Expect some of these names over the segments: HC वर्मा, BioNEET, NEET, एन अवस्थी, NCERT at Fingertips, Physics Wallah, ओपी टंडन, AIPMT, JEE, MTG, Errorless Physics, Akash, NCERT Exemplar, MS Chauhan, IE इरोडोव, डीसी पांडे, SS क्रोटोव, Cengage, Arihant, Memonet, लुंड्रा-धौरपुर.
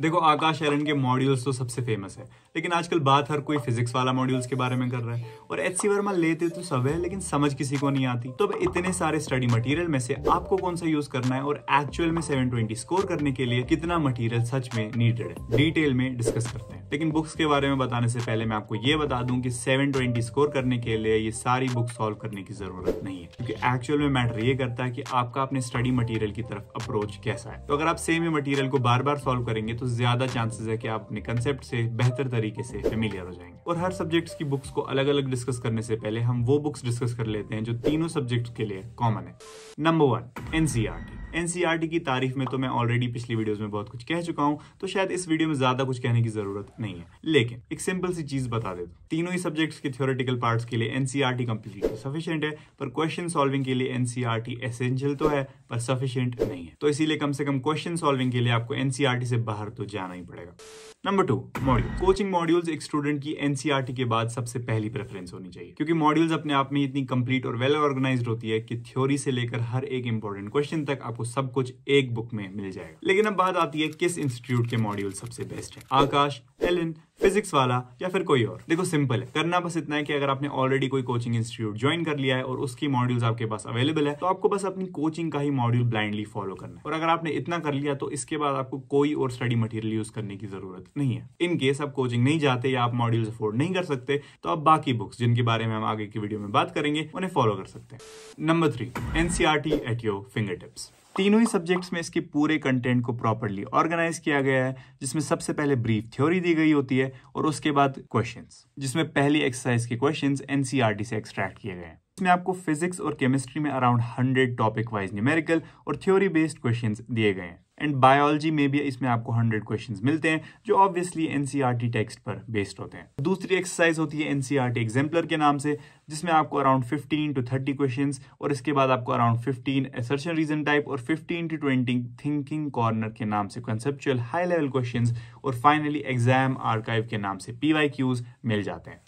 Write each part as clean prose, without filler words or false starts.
देखो आकाश एरन के मॉड्यूल्स तो सबसे फेमस है, लेकिन आजकल बात हर कोई फिजिक्स वाला मॉड्यूल्स के बारे में कर रहा है और एचसी वर्मा लेते तो सब है लेकिन समझ किसी को नहीं आती। तो अब इतने सारे स्टडी मटेरियल में से आपको कौन सा यूज करना है और एक्चुअल में 720 स्कोर करने के लिए कितना मटेरियल सच में नीडेड है, डिटेल में डिस्कस करते हैं। लेकिन बुक्स के बारे में बताने से पहले मैं आपको ये बता दूं कि 720 स्कोर करने के लिए ये सारी बुक सॉल्व करने की जरूरत नहीं है, क्योंकि एक्चुअल में मैटर ये करता है कि आपका अपने स्टडी मटेरियल की तरफ अप्रोच कैसा है। तो अगर आप सेम ही मटेरियल को बार बार सॉल्व करेंगे तो ज्यादा चांसेस है कि आप अपने कंसेप्ट से बेहतर तरीके से फेमिलियर हो जाएंगे। और हर सब्जेक्ट्स की बुक्स को अलग अलग डिस्कस करने से पहले हम वो बुक्स डिस्कस कर लेते हैं जो तीनों सब्जेक्ट्स के लिए कॉमन है। Number 1 NCERT. एनसीईआरटी की तारीफ में तो मैं ऑलरेडी पिछली वीडियोस में बहुत कुछ कह चुका हूं, तो शायद इस वीडियो में ज्यादा कुछ कहने की जरूरत नहीं है। लेकिन एक सिंपल सी चीज बता देता हूं, तीनों ही सब्जेक्ट्स के थ्योरेटिकल पार्ट्स के लिए एनसीईआरटी कंप्लीटली सफिशिएंट है, पर क्वेश्चन सॉल्विंग के लिए एनसीईआरटी एसेंशियल तो है पर सफिशिएंट नहीं है। तो इसीलिए कम से कम क्वेश्चन सॉल्विंग के लिए आपको एनसीईआरटी से बाहर तो जाना ही पड़ेगा। Number 2 module. कोचिंग मॉड्यूल्स एक स्टूडेंट की एनसीईआरटी के बाद सबसे पहली प्रेफरेंस होनी चाहिए, क्योंकि मॉड्यूल्स अपने आप में इतनी कंप्लीट और वेल ऑर्गेनाइज्ड होती है कि थ्योरी से लेकर हर एक इंपॉर्टेंट क्वेश्चन तक आपको सब कुछ एक बुक में मिल जाएगा। लेकिन अब बात आती है किस इंस्टीट्यूट के मॉड्यूल सबसे बेस्ट है, आकाश, एलन, फिजिक्स वाला या फिर कोई और। देखो सिंपल है, करना बस इतना है कि अगर आपने ऑलरेडी कोई कोचिंग इंस्टीट्यूट ज्वाइन कर लिया है और उसकी मॉड्यूल्स आपके पास अवेलेबल है तो आपको बस अपनी कोचिंग का ही मॉड्यूल ब्लाइंडली फॉलो करना है। और अगर आपने इतना कर लिया तो इसके बाद आपको कोई और स्टडी मटेरियल यूज करने की जरूरत नहीं है। इन केस आप कोचिंग नहीं जाते या आप मॉड्यूल्स अफोर्ड नहीं कर सकते तो आप बाकी बुक्स जिनके बारे में हम आगे की वीडियो में बात करेंगे उन्हें फॉलो कर सकते हैं। Number 3 NCERT at your fingertips. तीनों ही सब्जेक्ट्स में इसके पूरे कंटेंट को प्रॉपर्ली ऑर्गेनाइज किया गया है, जिसमें सबसे पहले ब्रीफ थ्योरी दी गई होती है और उसके बाद क्वेश्चंस, जिसमें पहली एक्सरसाइज के क्वेश्चंस एनसीईआरटी से एक्सट्रैक्ट किए गए हैं। इसमें आपको फिजिक्स और केमिस्ट्री में अराउंड 100 टॉपिक वाइज न्यूमेरिकल और थ्योरी बेस्ड क्वेश्चंस दिए गए हैं। एंड बायोलॉजी में भी इसमें आपको 100 क्वेश्चंस मिलते हैं जो ऑब्वियसली एनसीईआरटी टेक्स्ट पर बेस्ड होते हैं। दूसरी एक्सरसाइज होती है एनसीईआरटी एग्जाम्पलर के नाम से, जिसमें आपको अराउंड 15 to 30 क्वेश्चंस और इसके बाद आपको अराउंड 15 असर्शन रीजन टाइप और 15 to 20 थिंकिंग कॉर्नर के नाम से कंसेप्चुअल हाई लेवल क्वेश्चंस और फाइनली एग्जाम आर्काइव के नाम से पीवाईक्यूज मिल जाते हैं।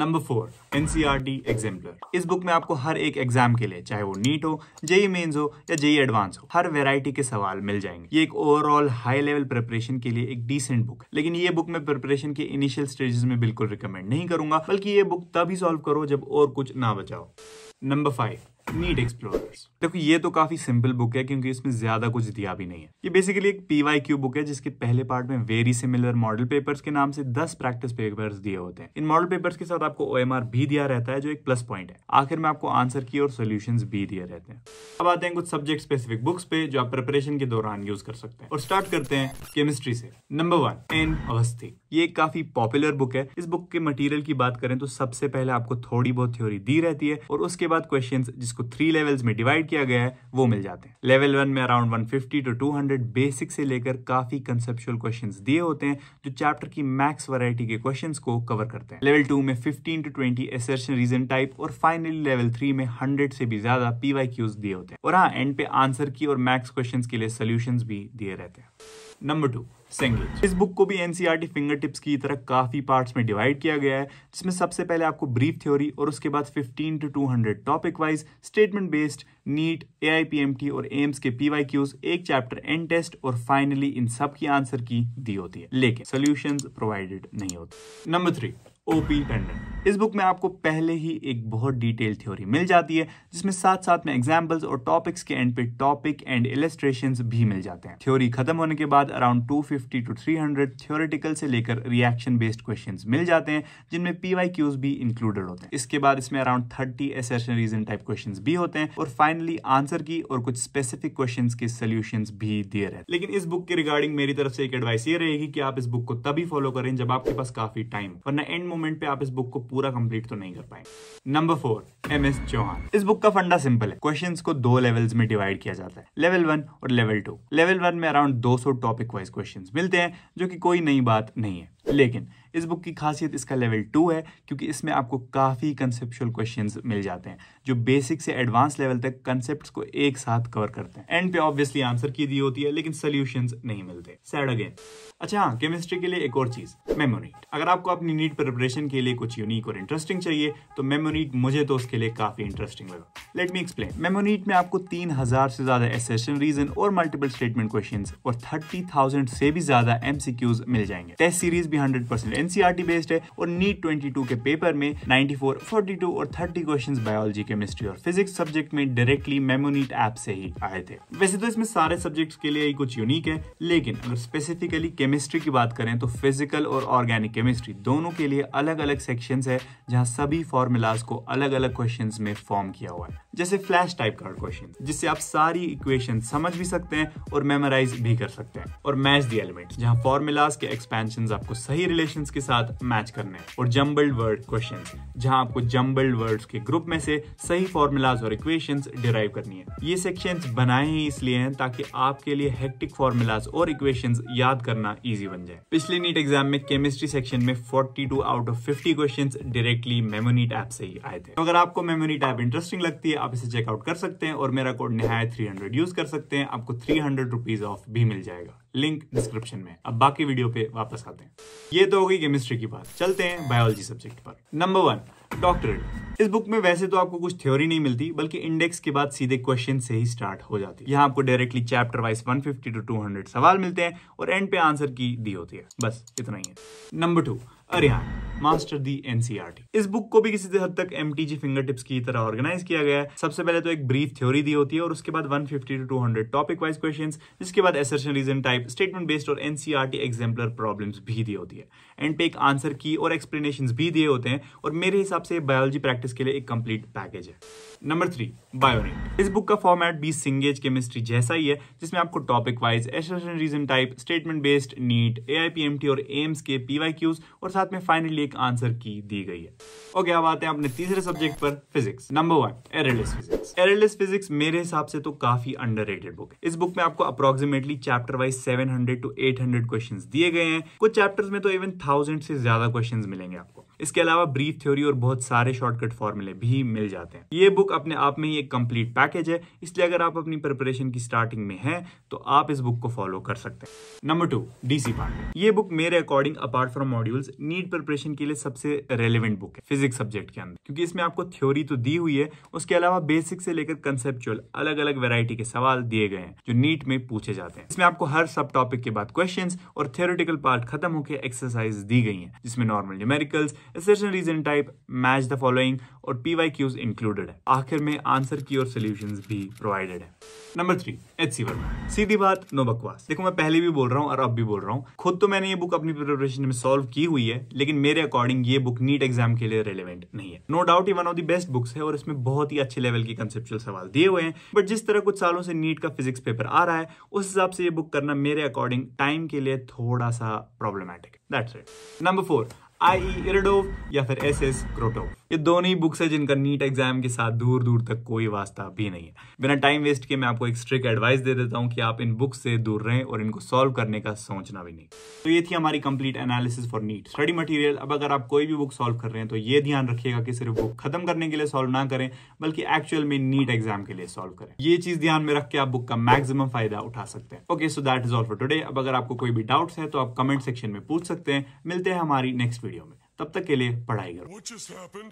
Number 4 NCERT exemplar. इस बुक में आपको हर एक एग्जाम के लिए, चाहे वो नीट हो, जेईई मेंस हो या जेईई एडवांस हो, हर वैरायटी के सवाल मिल जाएंगे। ये एक ओवरऑल हाई लेवल प्रिपरेशन के लिए एक डिसेंट बुक है, लेकिन ये बुक मैं प्रिपरेशन के इनिशियल स्टेजेस में बिल्कुल रिकमेंड नहीं करूंगा, बल्कि ये बुक तभी सॉल्व करो जब और कुछ ना बचाओ। Number 5 NEET explorers. देखो ये तो काफी सिंपल बुक है क्योंकि इसमें ज्यादा कुछ दिया भी नहीं है। ये बेसिकली एक पीवाईक्यू बुक है जिसके पहले पार्ट में वेरी सिमिलर मॉडल पेपर्स के नाम से 10 प्रैक्टिस पेपर्स दिए होते हैं। इन मॉडल पेपर्स के साथ आपको ओएमआर भी दिया रहता है जो एक प्लस पॉइंट है। आखिर में आपको आंसर की और सॉल्यूशंस भी दिए रहते हैं। अब आते हैं कुछ सब्जेक्ट स्पेसिफिक बुक्स पे जो आप प्रिपरेशन के दौरान यूज कर सकते हैं और स्टार्ट करते हैं केमिस्ट्री से। Number 1 एन अवस्थी। ये एक काफी पॉपुलर बुक है। इस बुक के मटेरियल की बात करें तो सबसे पहले आपको थोड़ी बहुत थ्योरी दी रहती है और उसके बाद क्वेश्चंस जिसको 3 लेवल्स में डिवाइड किया गया है वो मिल जाते हैं। लेवल 1 में अराउंड 150 to 200 बेसिक से लेकर काफी कंसेप्चुअल क्वेश्चंस दिए होते हैं जो चैप्टर की मैक्स वैरायटी के क्वेश्चंस को कवर करते हैं। लेवल 2 में 15 to 20 असर्शन रीजन टाइप और फाइनली लेवल 3 में 100 से भी ज्यादा पीवाईक्यूज दिए होते हैं। और हाँ, एंड पे आंसर की और मैक्स क्वेश्चंस के लिए सॉल्यूशंस भी दिए रहते हैं। Number 2 Cengage. इस बुक को भी एनसीईआरटी फिंगरटिप्स की तरह काफी पार्ट्स में डिवाइड किया गया है, जिसमें सबसे पहले आपको ब्रीफ थ्योरी और उसके बाद 15 to 200 topic wise statement based NEET, AIPMT और एम्स के पीवाईक्यूज, एक चैप्टर एंड टेस्ट और फाइनली इन सब की आंसर की दी होती है, लेकिन सॉल्यूशंस प्रोवाइडेड नहीं होते। Number 3 ओपी टंडन। इस बुक में आपको पहले ही एक बहुत डिटेल थ्योरी मिल जाती है, जिसमें साथ साथ में एग्जाम्पल्स और टॉपिक्स के एंड पे टॉपिक एंड इलस्ट्रेशंस भी मिल जाते हैं। थ्योरी खत्म होने के बाद अराउंड 250 टू 300 थ्योरेटिकल से लेकर रिएक्शन बेस्ड क्वेश्चंस मिल जाते हैं, जिनमें पीवाईक्यूज भी इंक्लूडेड होते हैं। इसके बाद इसमें around 30 assertion reason type questions भी होते हैं और फाइनली आंसर की और कुछ स्पेसिफिक क्वेश्चंस के सॉल्यूशंस भी दिए रहते हैं। लेकिन इस बुक के रिगार्डिंग मेरी तरफ से एक एडवाइस ये रहेगी कि आप इस बुक को तभी फॉलो करें जब आपके पास काफी टाइम, वरना एंड मोमेंट पे आप इस बुक को पूरा कंप्लीट तो नहीं कर पाएंगे। Number 4 MS Chauhan. इस बुक का फंडा सिंपल है। क्वेश्चंस को 2 लेवल्स में डिवाइड किया जाता है, लेवल 1 और लेवल 2। लेवल 1 में अराउंड 200 टॉपिक वाइज क्वेश्चंस मिलते हैं जो कि कोई नई बात नहीं है। लेकिन इस बुक की खासियत इसका लेवल 2 है क्योंकि इसमें आपको काफ़ी कंसेप्चुअल क्वेश्चंस मिल जाते हैं जो बेसिक से एडवांस लेवल तक कंसेप्ट्स को एक साथ कवर करते हैं। एंड पे ऑब्वियसली आंसर की दी होती है लेकिन सॉल्यूशंस नहीं मिलते, सैड अगेन। अच्छा हाँ, केमिस्ट्री के लिए एक और चीज़, मेमोनेट। अगर आपको अपनी नीट प्रिपरेशन के लिए कुछ यूनिक और इंटरेस्टिंग चाहिए तो मेमोनेट मुझे तो उसके लिए काफ़ी इंटरेस्टिंग लगा। Let me explain. मेमोनेट में आपको 3000 से ज़्यादा एसेशन रीजन और मल्टीपल स्टेटमेंट क्वेश्चन और 30,000 से भी ज़्यादा MCQs मिल जाएंगे। टेस्ट सीरीज भी 100% NCERT बेस्ड है और नीट 22 के पेपर में 94, 42 और 30 क्वेश्चंस बायोलॉजी, केमिस्ट्री और फिजिक्स सब्जेक्ट में डायरेक्टली मेमोनेट ऐप से ही आए थे। वैसे तो इसमें सारे सब्जेक्ट्स के लिए ही कुछ यूनिक है, लेकिन अगर स्पेसिफिकली केमिस्ट्री की बात करें तो फिजिकल और ऑर्गेनिक केमिस्ट्री दोनों के लिए अलग अलग सेक्शंस है जहां सभी फॉर्मूलाज को अलग अलग क्वेश्चंस में फॉर्म किया हुआ है, जैसे फ्लैश टाइप कार्ड क्वेश्चन जिससे आप सारी इक्वेशन समझ भी सकते हैं और मेमोराइज भी कर सकते हैं, और मैच द एलिमेंट्स जहां फॉर्मूलाज के एक्सपेंशन आपको सही रिलेशंस के साथ मैच करने, और जंबल्ड वर्ड क्वेश्चंस जहां आपको जंबल्ड वर्ड्स के ग्रुप में से सही फॉर्मूलाज और इक्वेशंस डिराइव करनी है। ये सेक्शंस बनाए ही इसलिए हैं ताकि आपके लिए हेक्टिक फॉर्मूलाज और इक्वेशंस याद करना इजी बन जाए। पिछले नीट एग्जाम में केमिस्ट्री सेक्शन में 42 out of 50 questions directly Memonet app से ही आए थे। तो अगर आपको मेमोनेट ऐप इंटरेस्टिंग लगती है आप इसे चेकआउट कर सकते हैं और मेरा कोड निहायत 300 यूज कर सकते हैं, आपको 300 रुपीज ऑफ भी मिल जाएगा, लिंक डिस्क्रिप्शन में। अब बाकी वीडियो पे वापस आते हैं। ये तो होगी केमिस्ट्री की बात, चलते हैं बायोलॉजी सब्जेक्ट पर। Number 1, doctorate. इस बुक में वैसे तो आपको कुछ थ्योरी नहीं मिलती बल्कि इंडेक्स के बाद सीधे क्वेश्चन से ही स्टार्ट हो जाती है। यहाँ आपको डायरेक्टली चैप्टर वाइज 150 टू 200 सवाल मिलते हैं और एंड पे आंसर की दी होती है, बस इतना ही है। Number 2, Arihant, master the NCERT. इस बुक को भी किसी हद तक एमटीजी फिंगर टिप्स की तरह ऑर्गेनाइज किया गया है। सबसे पहले तो एक ब्रीफ थ्योरी दी होती है और उसके बाद 150 टू 200 टॉपिक वाइज क्वेश्चंस, जिसके बाद assertion reason type, statement based और एनसीईआरटी एग्जाम्पलर प्रॉब्लम्स भी दी होती है। एंड पे एक आंसर की और एक्सप्लेनेशंस भी दिए होते हैं और मेरे हिसाब से बायोलॉजी प्रैक्टिस के लिए एक कंप्लीट पैकेज है। Number 3, BioNTech. इस बुक का फॉर्मेट भी सिंगेज केमिस्ट्री जैसा ही है जिसमें आपको topic wise, assertion reason type, statement based, NEET, AIPMT और एम्स के PYQs और साथ में फाइनली एक आंसर की दी गई है। ओके, अब आते हैं अपने तीसरे सब्जेक्ट पर, physics. Number 1, errorless physics. Errorless physics मेरे हिसाब से तो काफी अंडररेटेड बुक है। इस बुक में आपको approximately chapter wise 700 to 800 questions दिए गए हैं, कुछ चैप्टर्स में तो इवन 1000 से ज्यादा क्वेश्चंस मिलेंगे आपको। इसके अलावा ब्रीफ थ्योरी और बहुत सारे शॉर्टकट फॉर्मूले भी मिल जाते हैं। ये बुक अपने आप में ही एक कंप्लीट पैकेज है, इसलिए अगर आप अपनी प्रिपरेशन की स्टार्टिंग में हैं तो आप इस बुक को फॉलो कर सकते हैं। Number 2, DC Pandey. ये बुक मेरे according apart from modules NEET preparation के लिए सबसे रेलेवेंट बुक है फिजिक्स सब्जेक्ट के अंदर, क्योंकि इसमें आपको थ्योरी तो दी हुई है, उसके अलावा बेसिक से लेकर कंसेप्चुअल अलग अलग वैरायटी के सवाल दिए गए हैं जो नीट में पूछे जाते हैं। इसमें आपको हर सब टॉपिक के बाद क्वेश्चंस और थ्योरेटिकल पार्ट खत्म होकर एक्सरसाइज दी गई है, जिसमें normal numericals, assertion reason type, match the following और PYQs इंक्लूडेड है। आखिर में आंसर की और सॉल्यूशंस भी प्रोवाइडेड है। Number 3, HC वर्मा। सीधी बात, नो बकवास। देखो मैं पहले भी बोल रहा हूँ और अब भी बोल रहा हूँ, खुद तो मैंने ये बुक अपनी प्रिपरेशन में सॉल्व की हुई है, लेकिन मेरे अकॉर्डिंग ये बुक नीट एग्जाम के लिए रेलेवेंट नहीं है। नो डाउट ये one of the best books है और इसमें बहुत ही अच्छे लेवल के कंसेप्चुअल सवाल दिए हुए हैं, बट जिस तरह कुछ सालों से नीट का फिजिक्स पेपर आ रहा है उस हिसाब से ये बुक करना मेरे अकॉर्डिंग टाइम के लिए थोड़ा सा प्रॉब्लमेटिक है। That's it. Number 4, IE इरोडोव या फिर SS क्रोटोव। ये दोनों ही बुक्स है जिनका नीट एग्जाम के साथ दूर दूर तक कोई वास्ता भी नहीं है। बिना टाइम वेस्ट किए मैं आपको एक स्ट्रिक्ट एडवाइस दे देता हूं कि आप इन बुक्स से दूर रहें और इनको सॉल्व करने का सोचना भी नहीं। तो ये थी हमारी complete analysis for NEET study material. अब अगर आप कोई भी बुक सॉल्व कर रहे हैं तो ये ध्यान रखिएगा कि सिर्फ बुक खत्म करने के लिए सॉल्व ना करें, बल्कि एक्चुअल में नीट एग्जाम के लिए सॉल्व करें। ये चीज ध्यान में रख के आप बुक का मैक्सिमम फायदा उठा सकते हैं। Okay, so that is all for today. अब अगर आपको कोई भी डाउट्स है तो आप कमेंट सेक्शन में पूछ सकते हैं। मिलते हैं हमारी नेक्स्ट वीडियो में, तब तक के लिए पढ़ाई करो।